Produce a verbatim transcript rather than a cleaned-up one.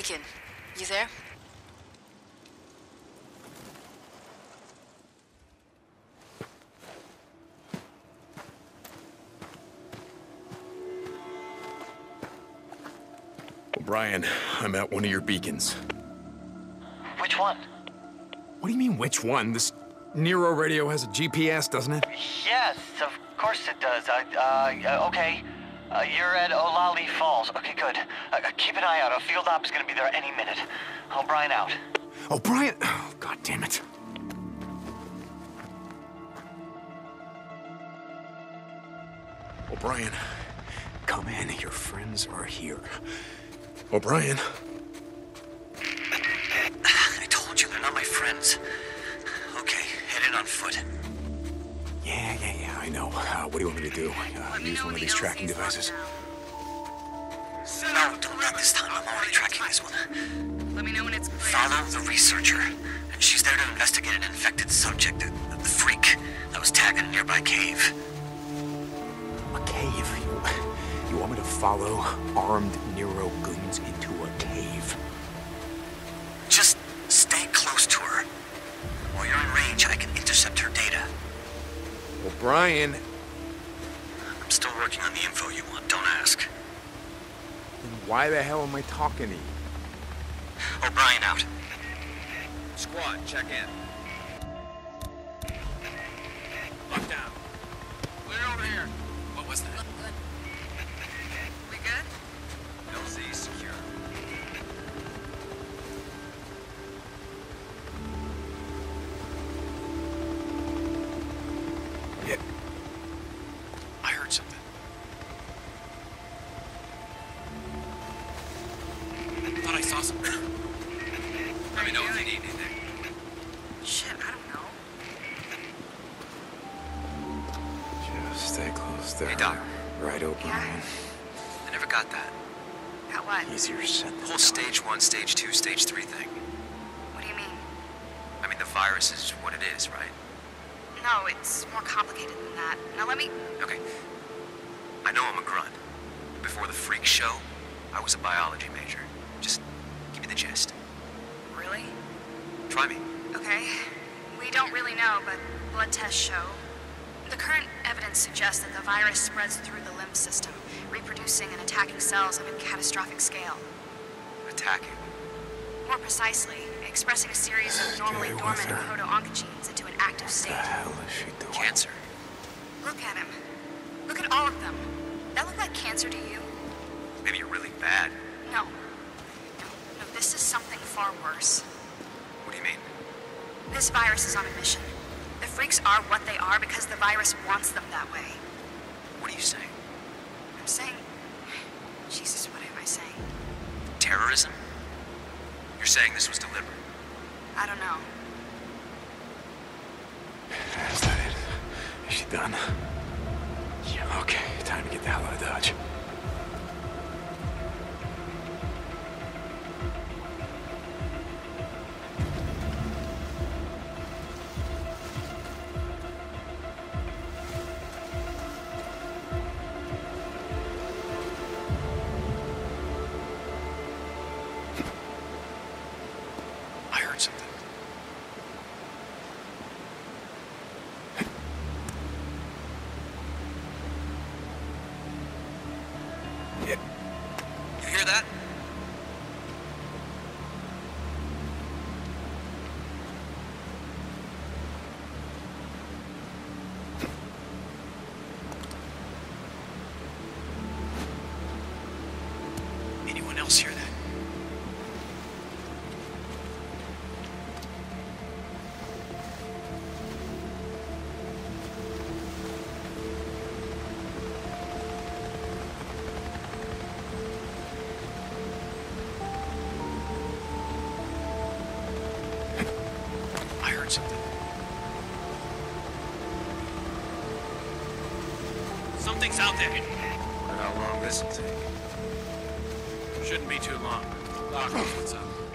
Deacon, you there? O'Brien, I'm at one of your beacons. Which one? What do you mean, which one? This Nero radio has a G P S, doesn't it? Yes, of course it does. I, uh, okay. Uh, you're at Olali Falls. Okay, good. Uh, keep an eye out. A field op is going to be there any minute. O'Brien out. O'Brien? Oh, God damn it. O'Brien, come in. Your friends are here. O'Brien. I told you, they're not my friends. On foot. Yeah, yeah, yeah, I know. Uh, what do you want me to do? Uh, use one of these tracking devices. No, don't not this time. I'm already tracking this one. Let me know when it's clear. Follow the researcher. She's there to investigate an infected subject, the, the freak that was tagged in a nearby cave. A cave? You, you want me to follow armed Nero goons into a cave? Just stay close to her. While you're in range, I can intercept her data. O'Brien... I'm still working on the info you want, don't ask. Then why the hell am I talking to you? O'Brien out. Squad, check in. Look down. We're over here. What was that? We good? L Z secure. Let me know if you need anything. Shit, I don't know. Just stay close there. Hey, Doc. Right open. Yeah. I never got that. Got what? Easier said than done. Whole stage one, stage two, stage three thing. What do you mean? I mean, the virus is what it is, right? No, it's more complicated than that. Now let me... Okay. I know I'm a grunt. Before the freak show, I was a biology major. Just... the gist. Really? Try me. Okay. We don't really know, but blood tests show. The current evidence suggests that the virus spreads through the limb system, reproducing and attacking cells on a catastrophic scale. Attacking? More precisely, expressing a series of normally dormant proto-oncogenes into an active state. What the hell is she doing? Cancer. Look at him. Look at all of them. That look like cancer to you? Maybe you're really bad. No. This is something far worse. What do you mean? This virus is on a mission. The freaks are what they are because the virus wants them that way. What are you saying? I'm saying... Jesus, what am I saying? Terrorism? You're saying this was deliberate? I don't know. Is that it? Is she done? Yeah, okay. Time to get the hell out of Dodge. Anyone else hear that? Something. Something's out there. How long this will take? Shouldn't be too long. Doc, what's up?